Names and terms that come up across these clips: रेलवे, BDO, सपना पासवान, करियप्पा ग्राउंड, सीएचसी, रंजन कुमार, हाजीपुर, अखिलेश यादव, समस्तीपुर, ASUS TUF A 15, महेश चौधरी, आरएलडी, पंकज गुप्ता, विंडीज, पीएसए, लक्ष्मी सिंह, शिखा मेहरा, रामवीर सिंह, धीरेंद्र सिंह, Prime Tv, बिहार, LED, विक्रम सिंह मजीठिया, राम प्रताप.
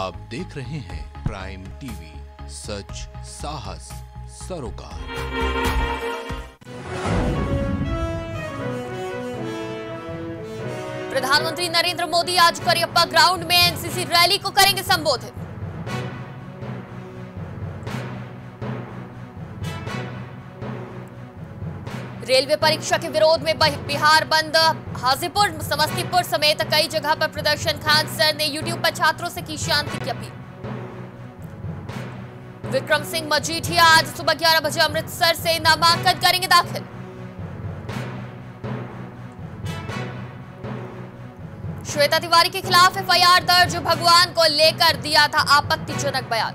आप देख रहे हैं प्राइम टीवी, सच साहस सरोकार। प्रधानमंत्री नरेंद्र मोदी आज करियप्पा ग्राउंड में एनसीसी रैली को करेंगे संबोधित। रेलवे परीक्षा के विरोध में बिहार बंद, हाजीपुर समस्तीपुर समेत कई जगह पर प्रदर्शन। खान सर ने यूट्यूब पर छात्रों से की शांति की अपील। विक्रम सिंह मजीठिया आज सुबह 11 बजे अमृतसर से नामांकन करेंगे दाखिल। श्वेता तिवारी के खिलाफ एफआईआर दर्ज, भगवान को लेकर दिया था आपत्तिजनक बयान।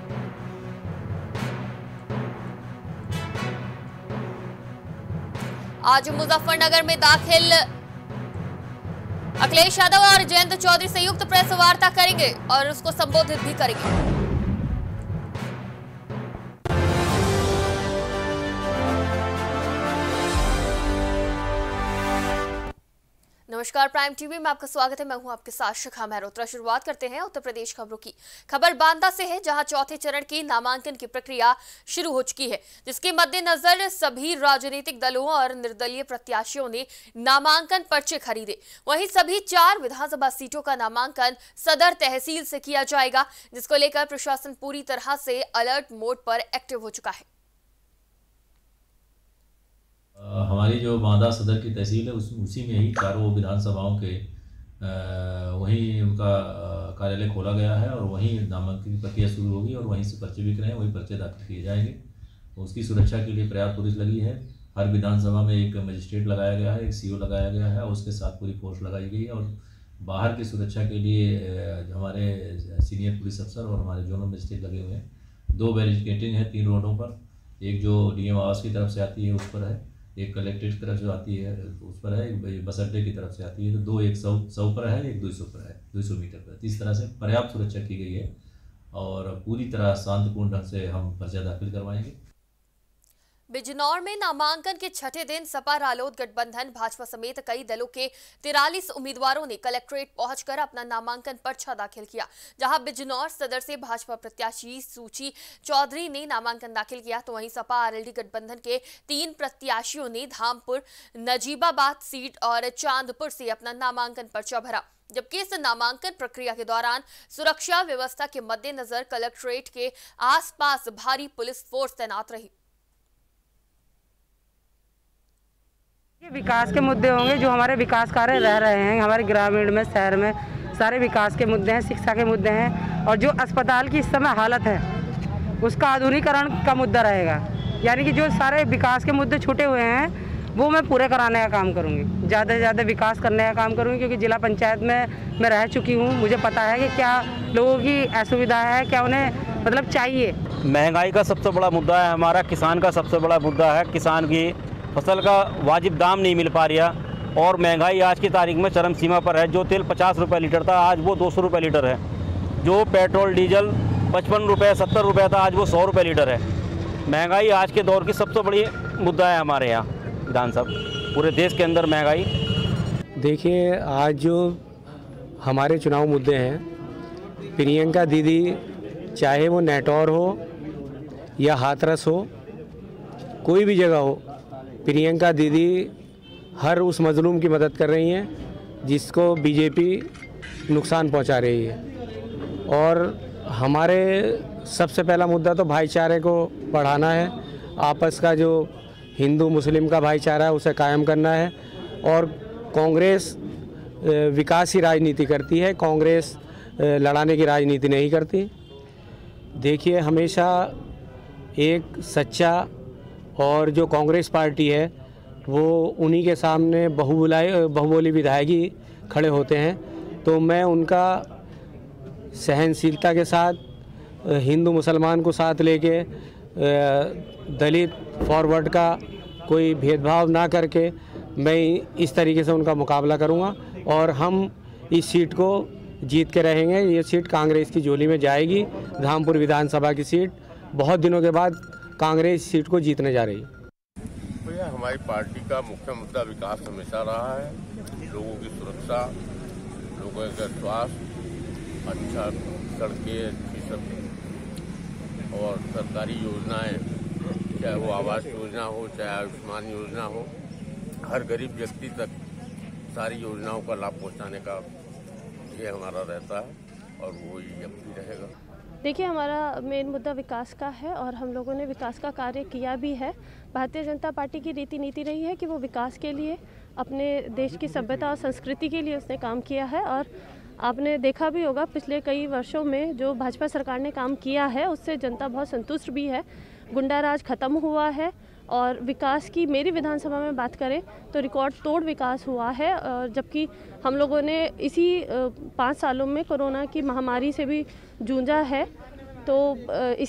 आज मुजफ्फरनगर में दाखिल अखिलेश यादव और जयंत चौधरी संयुक्त प्रेस वार्ता करेंगे और उसको संबोधित भी करेंगे। नमस्कार, प्राइम टीवी में आपका स्वागत है। मैं हूं आपके साथ शिखा मेहरा। शुरुआत करते हैं उत्तर प्रदेश खबरों की। खबर बांदा से है, जहां चौथे चरण की नामांकन की प्रक्रिया शुरू हो चुकी है, जिसके मद्देनजर सभी राजनीतिक दलों और निर्दलीय प्रत्याशियों ने नामांकन पर्चे खरीदे। वहीं सभी 4 विधानसभा सीटों का नामांकन सदर तहसील से किया जाएगा, जिसको लेकर प्रशासन पूरी तरह से अलर्ट मोड पर एक्टिव हो चुका है। हमारी जो बांदा सदर की तहसील है उसी में ही 4 विधानसभाओं के वहीं उनका कार्यालय खोला गया है और वहीं नामांकन प्रक्रिया शुरू होगी और वहीं से पर्चे बिक रहे हैं, वहीं पर्चे दाखिल किए जाएंगे। उसकी सुरक्षा के लिए पर्याप्त पुलिस लगी है। हर विधानसभा में एक मजिस्ट्रेट लगाया गया है, एक सीओ लगाया गया है और उसके साथ पूरी फोर्स लगाई गई है। और बाहर की सुरक्षा के लिए हमारे सीनियर पुलिस अफसर और हमारे जोनल मजिस्ट्रेट लगे हुए हैं। 2 बैरिकेडिंग है 3 रोडों पर, एक जो डीएम आवास की तरफ से आती है उस पर है, एक कलेक्ट्रेट की तरफ जो आती है उस पर है, एक बस अड्डे की तरफ से आती है। तो 2 एक 100 पर है, एक 200 पर है, 200 मीटर पर। इस तरह से पर्याप्त सुरक्षा की गई है और पूरी तरह शांतिपूर्ण ढंग से हम पर्चा दाखिल करवाएंगे। बिजनौर में नामांकन के 6ठे दिन सपा रालोद गठबंधन भाजपा समेत कई दलों के 43 उम्मीदवारों ने कलेक्ट्रेट पहुंचकर अपना नामांकन पर्चा दाखिल किया। जहां बिजनौर सदर से भाजपा प्रत्याशी सूची चौधरी ने नामांकन दाखिल किया, तो वहीं सपा आरएलडी गठबंधन के 3 प्रत्याशियों ने धामपुर, नजीबाबाद सीट और चांदपुर से अपना नामांकन पर्चा भरा। जबकि इस नामांकन प्रक्रिया के दौरान सुरक्षा व्यवस्था के मद्देनजर कलेक्ट्रेट के आसपास भारी पुलिस फोर्स तैनात रही। ये विकास के मुद्दे होंगे जो हमारे विकास कार्य रह रहे हैं, हमारे ग्रामीण में शहर में सारे विकास के मुद्दे हैं, शिक्षा के मुद्दे हैं और जो अस्पताल की इस समय हालत है उसका आधुनिकीकरण का मुद्दा रहेगा। यानी कि जो सारे विकास के मुद्दे छूटे हुए हैं वो मैं पूरे कराने का काम करूँगी, ज़्यादा से ज़्यादा विकास करने का काम करूँगी, क्योंकि जिला पंचायत में मैं रह चुकी हूँ। मुझे पता है कि क्या लोगों की असुविधा है, क्या उन्हें मतलब चाहिए। महंगाई का सबसे बड़ा मुद्दा है हमारा, किसान का सबसे बड़ा मुद्दा है, किसान की फसल का वाजिब दाम नहीं मिल पा रहा और महंगाई आज की तारीख में चरम सीमा पर है। जो तेल 50 रुपये लीटर था आज वो 200 रुपये लीटर है, जो पेट्रोल डीजल 55 रुपये 70 रुपये था आज वो 100 रुपये लीटर है। महंगाई आज के दौर की सबसे बड़ी मुद्दा है हमारे यहाँ विधानसभा, पूरे देश के अंदर महंगाई। देखिए आज जो हमारे चुनाव मुद्दे हैं, प्रियंका दीदी चाहे वो नेटौर हो या हाथरस हो, कोई भी जगह हो, प्रियंका दीदी हर उस मजलूम की मदद कर रही हैं जिसको बीजेपी नुकसान पहुंचा रही है। और हमारे सबसे पहला मुद्दा तो भाईचारे को बढ़ाना है, आपस का जो हिंदू मुस्लिम का भाईचारा है उसे कायम करना है। और कांग्रेस विकास की राजनीति करती है, कांग्रेस लड़ाने की राजनीति नहीं करती। देखिए हमेशा एक सच्चा और जो कांग्रेस पार्टी है वो उन्हीं के सामने बहुबोली विधायकी खड़े होते हैं, तो मैं उनका सहनशीलता के साथ हिंदू मुसलमान को साथ लेके दलित फॉरवर्ड का कोई भेदभाव ना करके मैं इस तरीके से उनका मुकाबला करूंगा और हम इस सीट को जीत के रहेंगे। ये सीट कांग्रेस की झोली में जाएगी। धामपुर विधानसभा की सीट बहुत दिनों के बाद कांग्रेस सीट को जीतने जा रही है। तो यह हमारी पार्टी का मुख्य मुद्दा विकास हमेशा रहा है, लोगों की सुरक्षा, लोगों का स्वास्थ्य, अच्छा सड़कें अच्छी सब और सरकारी योजनाएं, चाहे वो आवास योजना हो, चाहे आयुष्मान योजना हो, हर गरीब व्यक्ति तक सारी योजनाओं का लाभ पहुंचाने का ये हमारा रहता है और वो ये रहेगा। देखिए, हमारा मेन मुद्दा विकास का है और हम लोगों ने विकास का कार्य किया भी है। भारतीय जनता पार्टी की रीति नीति रही है कि वो विकास के लिए, अपने देश की सभ्यता और संस्कृति के लिए उसने काम किया है। और आपने देखा भी होगा पिछले कई वर्षों में जो भाजपा सरकार ने काम किया है उससे जनता बहुत संतुष्ट भी है। गुंडाराज खत्म हुआ है और विकास की मेरी विधानसभा में बात करें तो रिकॉर्ड तोड़ विकास हुआ है। और जबकि हम लोगों ने इसी 5 सालों में कोरोना की महामारी से भी जूझा है, तो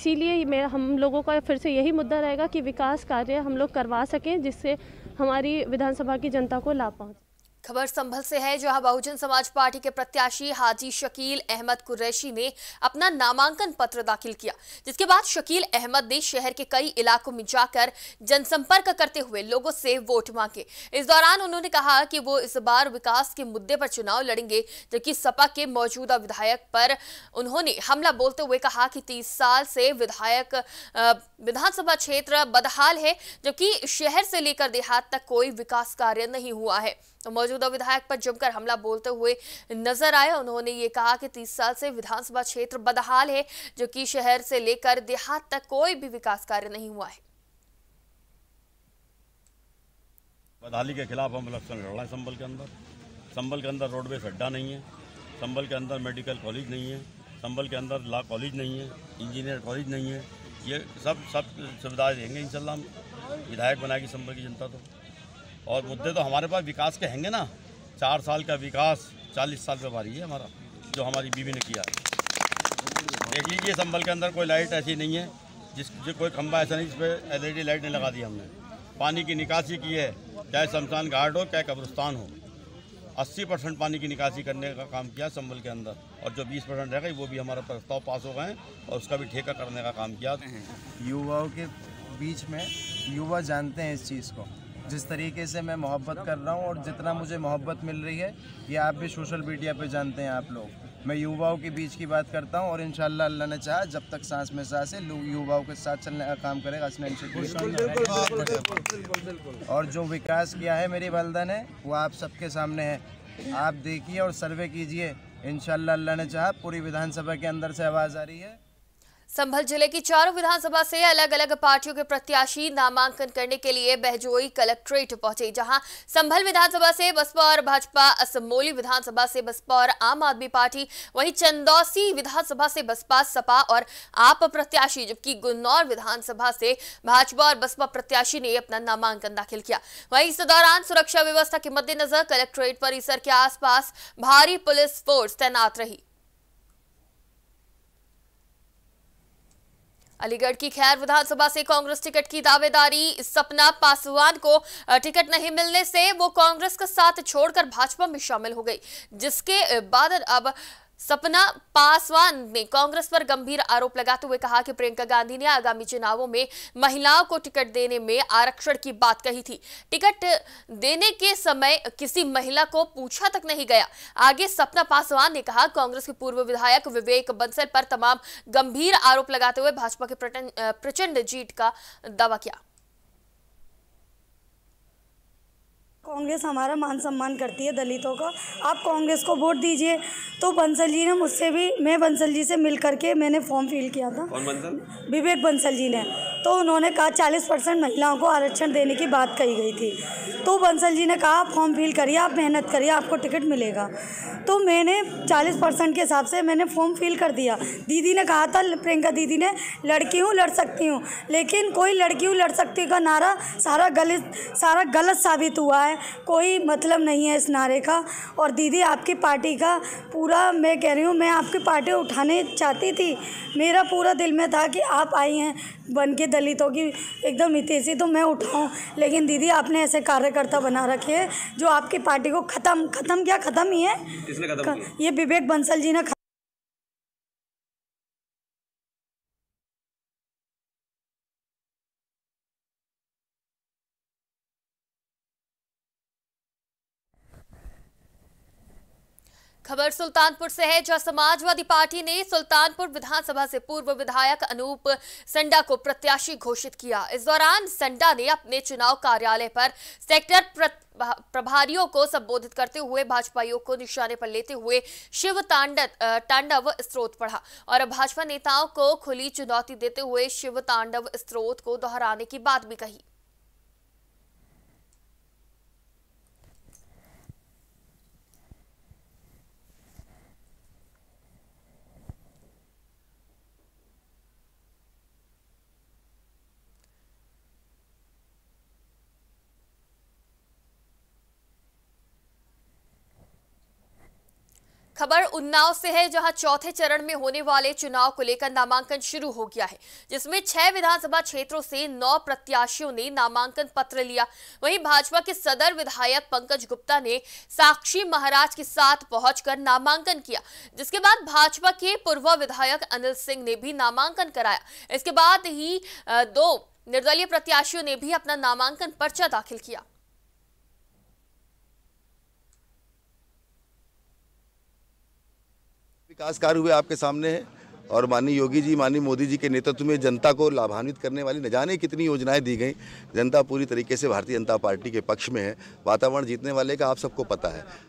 इसीलिए मैं हम लोगों का फिर से यही मुद्दा रहेगा कि विकास कार्य हम लोग करवा सकें जिससे हमारी विधानसभा की जनता को लाभ पहुँचे। खबर संभल से है, जहां बहुजन समाज पार्टी के प्रत्याशी हाजी शकील अहमद कुरैशी ने अपना नामांकन पत्र दाखिल किया, जिसके बाद शकील अहमद ने शहर के कई इलाकों में जाकर जनसंपर्क करते हुए लोगों से वोट मांगे। इस दौरान उन्होंने कहा कि वो इस बार विकास के मुद्दे पर चुनाव लड़ेंगे, जबकि सपा के मौजूदा विधायक पर उन्होंने हमला बोलते हुए कहा कि 30 साल से विधानसभा क्षेत्र बदहाल है, जबकि शहर से लेकर देहात तक कोई विकास कार्य नहीं हुआ है। तो मौजूदा विधायक पर जमकर हमला बोलते हुए नजर आया। उन्होंने ये कहा कि 30 साल से विधानसभा क्षेत्र बदहाल है, जो कि शहर से लेकर देहात तक कोई भी विकास कार्य नहीं हुआ है। बदहाली के खिलाफ हम इलेक्शन लड़ रहे हैं। संभल के अंदर रोडवेज अड्डा नहीं है, संभल के अंदर मेडिकल कॉलेज नहीं है, संभल के अंदर लॉ कॉलेज नहीं है, इंजीनियर कॉलेज नहीं है। ये सब सुविधाएं देंगे इंशाल्लाह हम, विधायक बनाएगी संभल की जनता। तो और मुद्दे तो हमारे पास विकास के हैंगे ना। 4 साल का विकास 40 साल का भारी है हमारा, जो हमारी बीवी ने किया है। देख लीजिए, संभल के अंदर कोई लाइट ऐसी नहीं है जो कोई खंबा ऐसा नहीं जिस पर LED लाइट नहीं लगा दी हमने। पानी की निकासी की है, चाहे शमशान घाट हो चाहे कब्रिस्तान हो, 80% पानी की निकासी करने का काम किया संभल के अंदर। और जो 20% रह गई वो भी हमारा प्रस्ताव पास हो गए और उसका भी ठेका करने का काम किया। युवाओं के बीच में युवा जानते हैं इस चीज़ को, जिस तरीके से मैं मोहब्बत कर रहा हूँ और जितना मुझे मोहब्बत मिल रही है ये आप भी सोशल मीडिया पे जानते हैं। आप लोग, मैं युवाओं के बीच की बात करता हूँ और इंशाल्लाह अल्लाह ने चाहा जब तक सांस में सांस है लोग युवाओं के साथ चलने का काम करेगा। और जो विकास किया है मेरी वालदा ने वो आप सबके सामने है, आप देखिए और सर्वे कीजिए। इंशाल्लाह अल्लाह ने चाहा पूरी विधानसभा के अंदर से आवाज़ आ रही है। संभल जिले की चारों विधानसभा से अलग अलग पार्टियों के प्रत्याशी नामांकन करने के लिए बहजोई कलेक्ट्रेट पहुंचे, जहां संभल विधानसभा से बसपा और भाजपा, असमोली विधानसभा से बसपा और आम आदमी पार्टी, वहीं चंदौसी विधानसभा से बसपा, सपा और आप प्रत्याशी, जबकि गुन्नौर विधानसभा से भाजपा और बसपा प्रत्याशी ने अपना नामांकन दाखिल किया। वहीं इस दौरान सुरक्षा व्यवस्था के मद्देनजर कलेक्ट्रेट परिसर के आसपास भारी पुलिस फोर्स तैनात रही। अलीगढ़ की खैर विधानसभा से कांग्रेस टिकट की दावेदारी सपना पासवान को टिकट नहीं मिलने से वो कांग्रेस का साथ छोड़कर भाजपा में शामिल हो गई, जिसके बाद अब सपना पासवान ने कांग्रेस पर गंभीर आरोप लगाते हुए कहा कि प्रियंका गांधी ने आगामी चुनावों में महिलाओं को टिकट देने में आरक्षण की बात कही थी। टिकट देने के समय किसी महिला को पूछा तक नहीं गया। आगे सपना पासवान ने कहा, कांग्रेस के पूर्व विधायक विवेक बंसल पर तमाम गंभीर आरोप लगाते हुए भाजपा के प्रचंड जीत का दावा किया। कांग्रेस हमारा मान सम्मान करती है दलितों का, आप कांग्रेस को वोट दीजिए। तो बंसल जी ने मुझसे भी, मैं बंसल जी से मिल करके मैंने फॉर्म फिल किया था। कौन बंसल? विवेक बंसल जी ने। तो उन्होंने कहा 40% महिलाओं को आरक्षण देने की बात कही गई थी। तो बंसल जी ने कहा आप फॉर्म फिल करिए, आप मेहनत करिए, आपको टिकट मिलेगा। तो मैंने 40% के हिसाब से मैंने फॉर्म फिल कर दिया। दीदी ने कहा था, प्रियंका दीदी ने, लड़की हूँ लड़ सकती हूँ, लेकिन कोई लड़की हूँ लड़ सकती का नारा सारा गलत साबित हुआ है। कोई मतलब नहीं है इस नारे का। और दीदी आपकी पार्टी का पूरा, मैं कह रही हूँ, मैं आपकी पार्टी उठाने चाहती थी, मेरा पूरा दिल में था कि आप आई हैं बन के दलितों की एकदम हितैषी, तो मैं उठाऊँ। लेकिन दीदी आपने ऐसे कार्यकर्ता बना रखे हैं जो आपकी पार्टी को ख़त्म ही है। किसने खत्म किया? ये विवेक बंसल जी ने। खबर सुल्तानपुर से है, जहां समाजवादी पार्टी ने सुल्तानपुर विधानसभा से पूर्व विधायक अनूप संडा को प्रत्याशी घोषित किया। इस दौरान संडा ने अपने चुनाव कार्यालय पर सेक्टर प्रभारियों को संबोधित करते हुए भाजपाइयों को निशाने पर लेते हुए शिव तांडव स्त्रोत पढ़ा और भाजपा नेताओं को खुली चुनौती देते हुए शिव तांडव स्त्रोत को दोहराने की बात भी कही। खबर उन्नाव से है, जहां चौथे चरण में होने वाले चुनाव को लेकर नामांकन शुरू हो गया है, जिसमें 6 विधानसभा क्षेत्रों से 9 प्रत्याशियों ने नामांकन पत्र लिया। वहीं भाजपा के सदर विधायक पंकज गुप्ता ने साक्षी महाराज के साथ पहुंचकर नामांकन किया, जिसके बाद भाजपा के पूर्व विधायक अनिल सिंह ने भी नामांकन कराया। इसके बाद ही 2 निर्दलीय प्रत्याशियों ने भी अपना नामांकन पर्चा दाखिल किया। विकास कार्य हुए आपके सामने है और माननीय योगी जी माननीय मोदी जी के नेतृत्व में जनता को लाभान्वित करने वाली न जाने कितनी योजनाएं दी गई। जनता पूरी तरीके से भारतीय जनता पार्टी के पक्ष में है। वातावरण जीतने वाले का आप सबको पता है।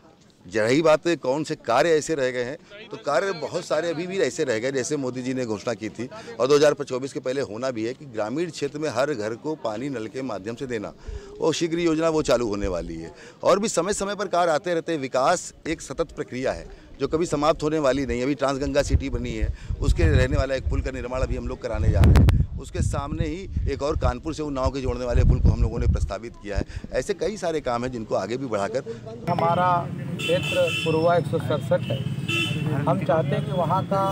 रही बात कौन से कार्य ऐसे रह गए हैं, तो कार्य बहुत सारे अभी भी ऐसे रह गए जैसे मोदी जी ने घोषणा की थी और 2024 के पहले होना भी है कि ग्रामीण क्षेत्र में हर घर को पानी नल के माध्यम से देना। वो शीघ्र योजना वो चालू होने वाली है और भी समय समय पर कार्य आते रहते हैं। विकास एक सतत प्रक्रिया है जो कभी समाप्त होने वाली नहीं है। अभी ट्रांसगंगा सिटी बनी है, उसके रहने वाला एक पुल का निर्माण अभी हम लोग कराने जा रहे हैं। उसके सामने ही एक और कानपुर से उन्नाव के जोड़ने वाले पुल को हम लोगों ने प्रस्तावित किया है। ऐसे कई सारे काम हैं जिनको आगे भी बढ़ाकर हमारा क्षेत्र पूर्वा 167 है। हम चाहते हैं कि वहाँ का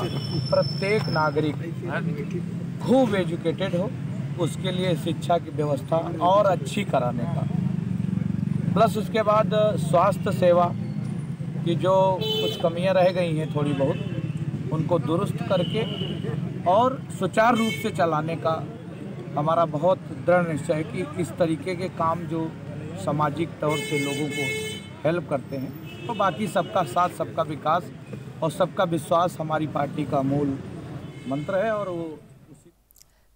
प्रत्येक नागरिक खूब एजुकेटेड हो, उसके लिए शिक्षा की व्यवस्था और अच्छी कराने का, प्लस उसके बाद स्वास्थ्य सेवा की जो कुछ कमियाँ रह गई हैं थोड़ी बहुत, उनको दुरुस्त करके और सुचारू रूप से चलाने का हमारा बहुत दृढ़ निश्चय है कि इस तरीके के काम जो सामाजिक तौर से लोगों को हेल्प करते हैं। तो बाकी सबका साथ, सबका विकास और सबका विश्वास हमारी पार्टी का मूल मंत्र है। और वो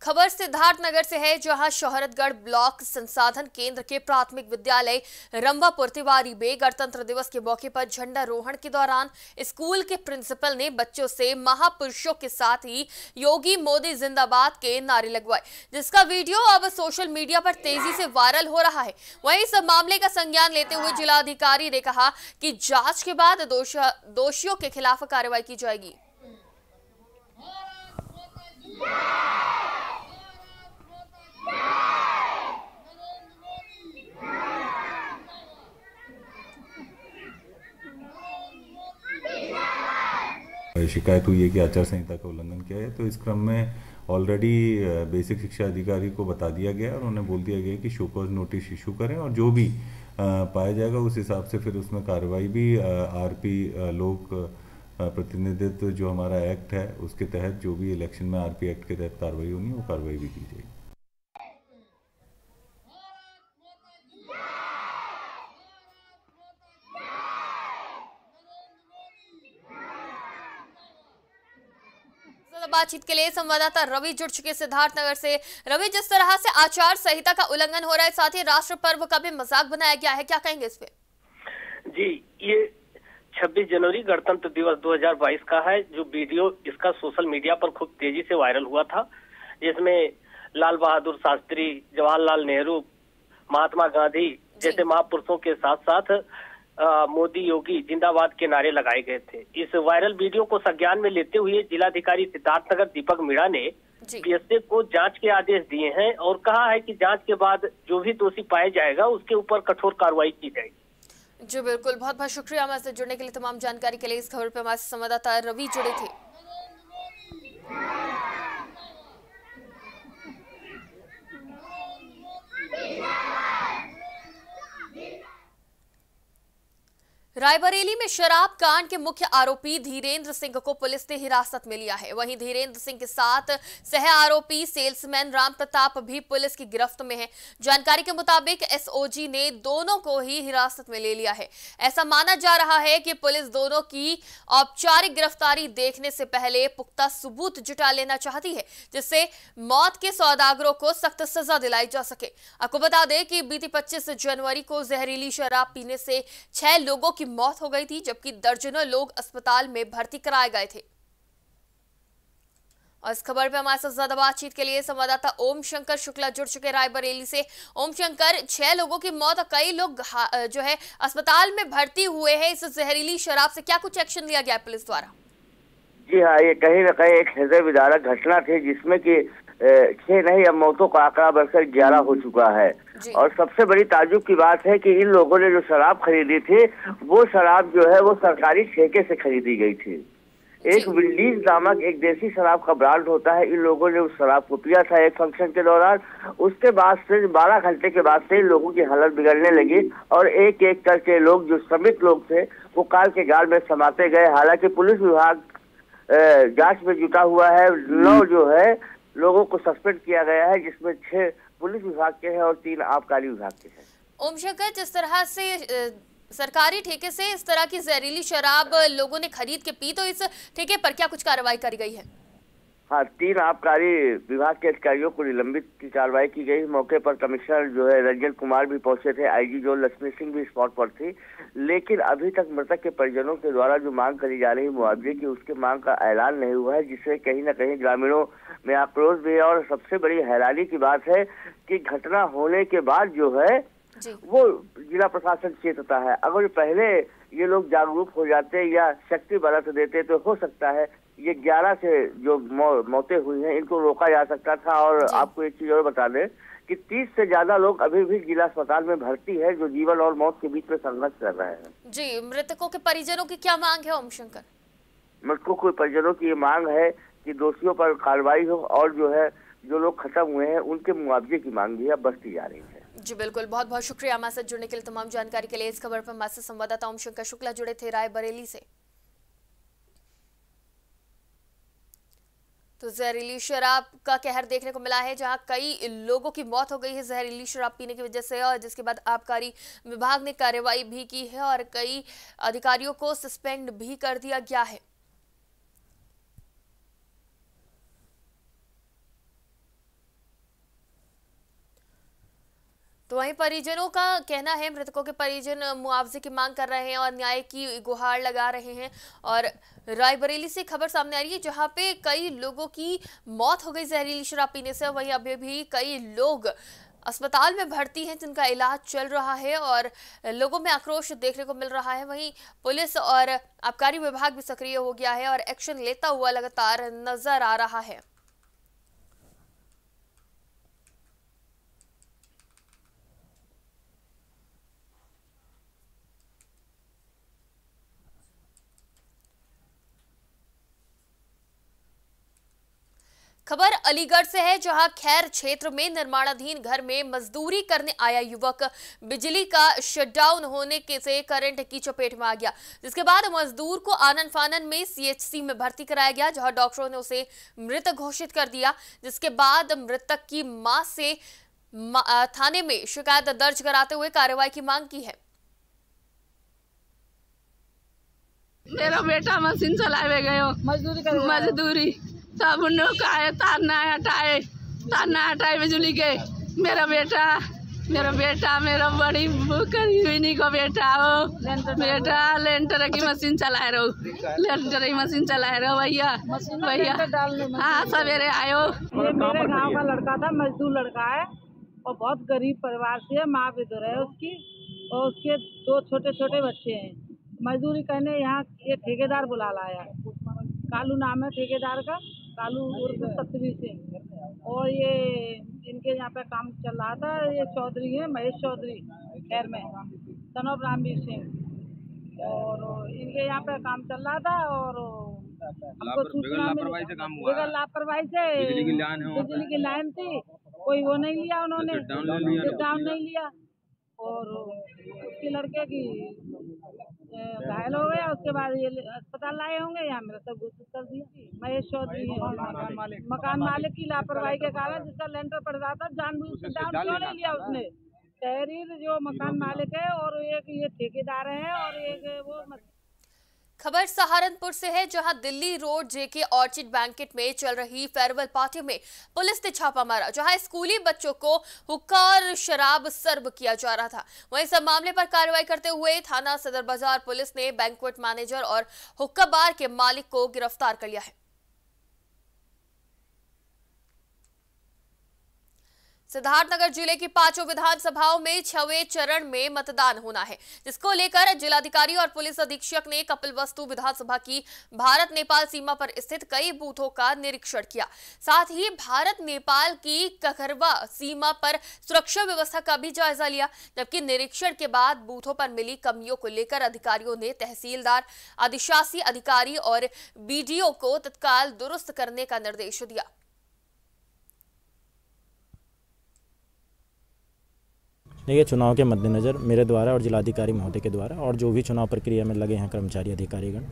खबर सिद्धार्थनगर से है, जहां शोहरतगढ़ ब्लॉक संसाधन केंद्र के प्राथमिक विद्यालय रंवापुर तिवारी में गणतंत्र दिवस के मौके पर झंडारोहण के दौरान स्कूल के प्रिंसिपल ने बच्चों से महापुरुषों के साथ ही योगी मोदी जिंदाबाद के नारे लगवाए, जिसका वीडियो अब सोशल मीडिया पर तेजी से वायरल हो रहा है। वहीं इस मामले का संज्ञान लेते हुए जिलाधिकारी ने कहा कि जांच के बाद दोषियों के खिलाफ कार्रवाई की जाएगी। शिकायत हुई है कि आचार संहिता का उल्लंघन किया है, तो इस क्रम में ऑलरेडी बेसिक शिक्षा अधिकारी को बता दिया गया और उन्हें बोल दिया गया कि शो कॉज नोटिस इशू करें और जो भी पाया जाएगा उस हिसाब से फिर उसमें कार्रवाई भी आरपी लोक प्रतिनिधित्व जो हमारा एक्ट है उसके तहत जो भी इलेक्शन में आरपी एक्ट के तहत कार्रवाई होनी है वो कार्रवाई भी की जाएगी। बातचीत के लिए संवाददाता रवि जुड़ चुके सिद्धार्थनगर से। रवि, जिस तरह से आचार संहिता का उल्लंघन हो रहा है, साथ ही राष्ट्र पर्व का भी मजाक बनाया गया है, क्या कहेंगे इस पे? जी, ये 26 जनवरी गणतंत्र दिवस 2022 का है, जो वीडियो इसका सोशल मीडिया पर खूब तेजी से वायरल हुआ था, जिसमें लाल बहादुर शास्त्री, जवाहरलाल नेहरू, महात्मा गांधी जैसे महापुरुषों के साथ साथ मोदी योगी जिंदाबाद के नारे लगाए गए थे। इस वायरल वीडियो को संज्ञान में लेते हुए जिलाधिकारी सिद्धार्थनगर दीपक मीणा ने पीएसए को जांच के आदेश दिए हैं और कहा है कि जांच के बाद जो भी दोषी पाया जाएगा उसके ऊपर कठोर कार्रवाई की जाएगी। जी बिल्कुल, बहुत बहुत शुक्रिया हमारे से जुड़ने के लिए। तमाम जानकारी के लिए इस खबर पे हमारे संवाददाता रवि जुड़े थे। रायबरेली में शराब कांड के मुख्य आरोपी धीरेंद्र सिंह को पुलिस ने हिरासत में लिया है। वहीं धीरेंद्र सिंह के साथ सह आरोपी सेल्समैन राम प्रताप भी पुलिस की गिरफ्त में है। जानकारी के मुताबिक एसओजी ने दोनों को ही हिरासत में ले लिया है। ऐसा माना जा रहा है कि पुलिस दोनों की औपचारिक गिरफ्तारी देखने से पहले पुख्ता सबूत जुटा लेना चाहती है, जिससे मौत के सौदागरों को सख्त सजा दिलाई जा सके। आपको बता दें कि बीती 25 जनवरी को जहरीली शराब पीने से 6 लोगों की मौत हो गई थी, जबकि दर्जनों लोग अस्पताल में भर्ती कराए गए थे। और इस खबर पे हमारे साथ ज्यादा बातचीत के लिए संवाददाता ओम शंकर शुक्ला जुड़ चुके रायबरेली से। ओम शंकर, 6 लोगों की मौत और कई लोग जो है अस्पताल में भर्ती हुए हैं। इस जहरीली शराब से क्या कुछ एक्शन लिया गया पुलिस द्वारा? जी हाँ, ये कहीं न कहीं एक हृदय विदारक घटना थी, जिसमें कि 6 नहीं अब मौतों का आंकड़ा बढ़कर 11 हो चुका है। और सबसे बड़ी ताज्जुब की बात है कि इन लोगों ने जो शराब खरीदी थी, वो शराब जो है वो सरकारी ठेके से खरीदी गई थी। एक विंडीज नामक एक देसी शराब का ब्रांड होता है, इन लोगों ने उस शराब को पिया था एक फंक्शन के दौरान। उसके बाद से 12 घंटे के बाद से इन लोगों की हालत बिगड़ने लगी और एक एक करके लोग जो श्रमिक लोग थे वो काल के गाल में समाते गए। हालांकि पुलिस विभाग जांच में जुटा हुआ है। 9 जो है लोगों को सस्पेंड किया गया है, जिसमें 6 पुलिस विभाग के हैं और 3 आबकारी विभाग के हैं। ओम शंकर, जिस तरह से सरकारी ठेके से इस तरह की जहरीली शराब लोगों ने खरीद के पी, तो इस ठेके पर क्या कुछ कार्रवाई करी गई है? हाँ, 3 आबकारी विभाग के अधिकारियों को निलंबित की कार्रवाई की गई। मौके पर कमिश्नर जो है रंजन कुमार भी पहुंचे थे, आईजी जो लक्ष्मी सिंह भी स्पॉट पर थी। लेकिन अभी तक मृतक के परिजनों के द्वारा जो मांग करी जा रही मुआवजे की, उसके मांग का ऐलान नहीं हुआ है, जिससे कहीं ना कहीं ग्रामीणों में आक्रोश भी है। और सबसे बड़ी हैरानी की बात है कि घटना होने के बाद जो है वो जिला प्रशासन चेतता है। अगर पहले ये लोग जागरूक हो जाते या शक्ति बरत देते तो हो सकता है ये 11 से जो मौतें हुई हैं इनको रोका जा सकता था। और आपको एक चीज और बता दें कि 30 से ज्यादा लोग अभी भी जिला अस्पताल में भर्ती है, जो जीवन और मौत के बीच में संघर्ष कर रहे हैं। जी, मृतकों के परिजनों की क्या मांग है ओम शंकर? मृतकों के परिजनों की ये मांग है कि दोषियों पर कार्रवाई हो और जो है जो लोग खत्म हुए हैं उनके मुआवजे की मांग भी अब बढ़ती जा रही है। जी बिल्कुल, बहुत बहुत शुक्रिया हमारे साथ जुड़ने के लिए, तमाम जानकारी के लिए। इस खबर पर हमारे संवाददाता ओम शंकर शुक्ला जुड़े थे रायबरेली से। तो जहरीली शराब का कहर देखने को मिला है, जहां कई लोगों की मौत हो गई है जहरीली शराब पीने की वजह से, और जिसके बाद आबकारी विभाग ने कार्रवाई भी की है और कई अधिकारियों को सस्पेंड भी कर दिया गया है। तो वहीं परिजनों का कहना है, मृतकों के परिजन मुआवजे की मांग कर रहे हैं और न्याय की गुहार लगा रहे हैं। और रायबरेली से खबर सामने आ रही है, जहां पे कई लोगों की मौत हो गई जहरीली शराब पीने से। वहीं अभी भी कई लोग अस्पताल में भर्ती हैं, जिनका इलाज चल रहा है और लोगों में आक्रोश देखने को मिल रहा है। वहीं पुलिस और आबकारी विभाग भी सक्रिय हो गया है और एक्शन लेता हुआ लगातार नजर आ रहा है। खबर अलीगढ़ से है, जहां खैर क्षेत्र में निर्माणाधीन घर में मजदूरी करने आया युवक बिजली का शटडाउन होने से करंट की चपेट में आ गया, जिसके बाद मजदूर को आनन फानन में सीएचसी में भर्ती कराया गया, जहां डॉक्टरों ने उसे मृत घोषित कर दिया। जिसके बाद मृतक की मां से थाने में शिकायत दर्ज कराते हुए कार्रवाई की मांग की है। मेरा बेटा मशीन चलावे गयो मजदूरी तब उन्होंने आए तारना हटाए बिजली गए। मेरा बेटा मेरा बड़ी करीबी को बेटा हो बेटा लेंटर की मशीन चलाए रहो भैया भैया। हाँ, सवेरे आयो। मेरे गांव का लड़का था, मजदूर लड़का है और बहुत गरीब परिवार से है। माँ विधवा है उसकी और उसके 2 छोटे छोटे बच्चे हैं। मजदूरी करने यहाँ ये ठेकेदार बुला लाया, कालू नाम है ठेकेदार का, कालू उर्फ सत्यवीर सिंह। और ये इनके यहाँ पे काम चल रहा था, ये चौधरी है महेश चौधरी खैर में तनोब रामवीर सिंह, और इनके यहाँ पे काम चल रहा था। और हमको सूचना बिगड़ लापरवाही से बिजली की लाइन थी, कोई वो नहीं लिया उन्होंने, डाउन नहीं लिया। और उसके लड़के की घायल हो गया, उसके बाद ये अस्पताल लाए होंगे, यहाँ मेरा सब घोषित कर दिया। महेश चौधरी मकान मालिक की लापरवाही के कारण जिसका लेंटर पड़ रहा था जानबूझ के डाउन क्यों नहीं लिया उसने। शहरी जो मकान मालिक है और एक ये ठेकेदार है और एक वो। खबर सहारनपुर से है, जहां Delhi road JK orchid banquet में चल रही फेयरवेल पार्टी में पुलिस ने छापा मारा, जहां स्कूली बच्चों को हुक्का और शराब सर्व किया जा रहा था। वहीं इस मामले पर कार्रवाई करते हुए थाना सदर बाजार पुलिस ने बैंक्वेट मैनेजर और हुक्का बार के मालिक को गिरफ्तार कर लिया है। सिद्धार्थनगर जिले की पांचों विधानसभाओं में 6वें चरण में मतदान होना है, जिसको लेकर जिलाधिकारी और पुलिस अधीक्षक ने कपिलवस्तु विधानसभा की भारत नेपाल सीमा पर स्थित कई बूथों का निरीक्षण किया। साथ ही भारत नेपाल की कखरवा सीमा पर सुरक्षा व्यवस्था का भी जायजा लिया, जबकि निरीक्षण के बाद बूथों पर मिली कमियों को लेकर अधिकारियों ने तहसीलदार, अधिशासी अधिकारी और BDO को तत्काल दुरुस्त करने का निर्देश दिया। देखिए, चुनाव के मद्देनज़र मेरे द्वारा और जिलाधिकारी महोदय के द्वारा और जो भी चुनाव प्रक्रिया में लगे हैं कर्मचारी अधिकारीगण,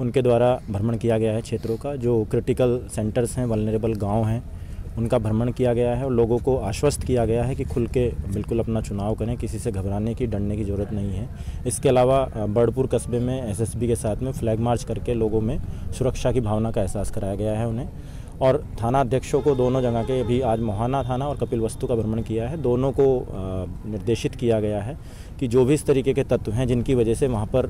उनके द्वारा भ्रमण किया गया है। क्षेत्रों का जो क्रिटिकल सेंटर्स हैं, वल्नरेबल गांव हैं, उनका भ्रमण किया गया है और लोगों को आश्वस्त किया गया है कि खुल के बिल्कुल अपना चुनाव करें, किसी से घबराने की, डरने की ज़रूरत नहीं है। इसके अलावा बर्डपुर कस्बे में SSB के साथ में फ्लैग मार्च करके लोगों में सुरक्षा की भावना का एहसास कराया गया है उन्हें। और थाना अध्यक्षों को दोनों जगह के भी आज मोहाना थाना और कपिलवस्तु का भ्रमण किया है। दोनों को निर्देशित किया गया है कि जो भी इस तरीके के तत्व हैं जिनकी वजह से वहाँ पर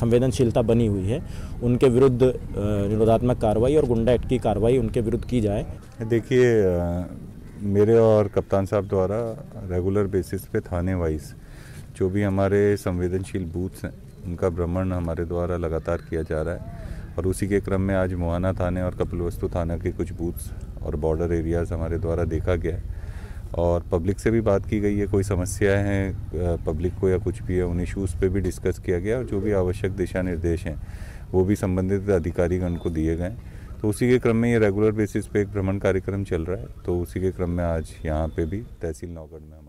संवेदनशीलता बनी हुई है, उनके विरुद्ध निरोधात्मक कार्रवाई और गुंडा एक्ट की कार्रवाई उनके विरुद्ध की जाए। देखिए, मेरे और कप्तान साहब द्वारा रेगुलर बेसिस पे थाने वाइज जो भी हमारे संवेदनशील बूथ्स हैं उनका भ्रमण हमारे द्वारा लगातार किया जा रहा है और उसी के क्रम में आज मोहाना थाने और कपिलवस्तु थाना के कुछ बूथ्स और बॉर्डर एरियाज़ हमारे द्वारा देखा गया है और पब्लिक से भी बात की गई है। कोई समस्याएं हैं पब्लिक को या कुछ भी है, उन इश्यूज़ पे भी डिस्कस किया गया और जो भी आवश्यक दिशा निर्देश हैं वो भी संबंधित अधिकारीगण को दिए गए। तो उसी के क्रम में ये रेगुलर बेसिस पे एक भ्रमण कार्यक्रम चल रहा है, तो उसी के क्रम में आज यहाँ पे भी तहसील नौगढ़ में हमारे।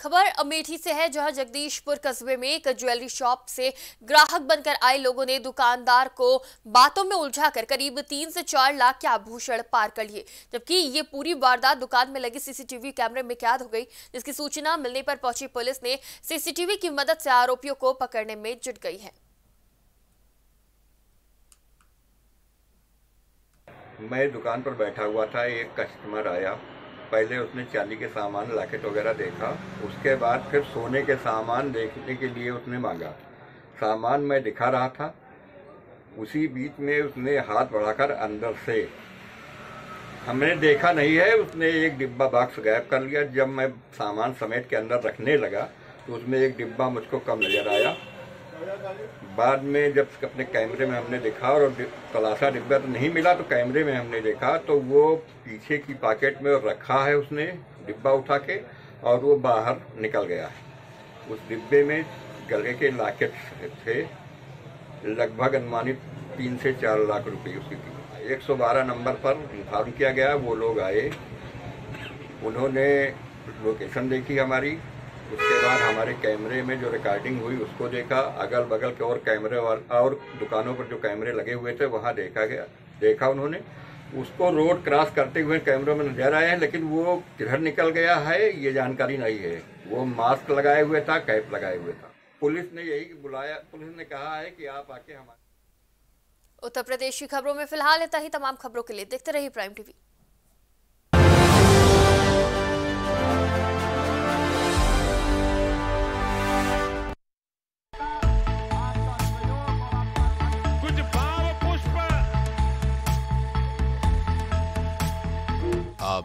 खबर अमेठी से है, जहां जगदीशपुर कस्बे में एक ज्वेलरी शॉप से ग्राहक बनकर आए लोगों ने दुकानदार को बातों में उलझाकर करीब 3 से 4 लाख के आभूषण पार कर लिए, जबकि ये पूरी वारदात दुकान में लगे CCTV कैमरे में कैद हो गई, जिसकी सूचना मिलने पर पहुंची पुलिस ने CCTV की मदद से आरोपियों को पकड़ने में जुट गई है। मैं दुकान पर बैठा हुआ था, एक कस्टमर आया, पहले उसने चांदी के सामान लॉकेट वगैरह देखा, उसके बाद फिर सोने के सामान देखने के लिए उसने मांगा। सामान मैं दिखा रहा था, उसी बीच में उसने हाथ बढ़ाकर अंदर से, हमने देखा नहीं है, उसने एक डिब्बा बॉक्स गायब कर लिया। जब मैं सामान समेट के अंदर रखने लगा तो उसमें एक डिब्बा मुझको कम नजर आया। बाद में जब अपने कैमरे में हमने देखा और तलाशा, डिब्बा तो नहीं मिला, तो कैमरे में हमने देखा तो वो पीछे की पॉकेट में रखा है उसने डिब्बा उठा के और वो बाहर निकल गया है। उस डिब्बे में गले के लॉकेट थे, लगभग अनुमानित 3 से 4 लाख रुपए उसकी कीमत। 112 नंबर पर इन्फॉर्म किया गया, वो लोग आए, उन्होंने लोकेशन देखी हमारी, उसके बाद हमारे कैमरे में जो रिकॉर्डिंग हुई उसको देखा, अगल बगल के और कैमरे और दुकानों पर जो कैमरे लगे हुए थे वहाँ देखा उन्होंने, उसको रोड क्रॉस करते हुए कैमरों में नजर आया है, लेकिन वो किधर निकल गया है ये जानकारी नहीं है। वो मास्क लगाए हुए था, कैप लगाए हुए था। पुलिस ने यही बुलाया, पुलिस ने कहा है कि आप आके हमारे। उत्तर प्रदेश की खबरों में फिलहाल इतना ही। तमाम खबरों के लिए देखते रहिए Prime TV। आप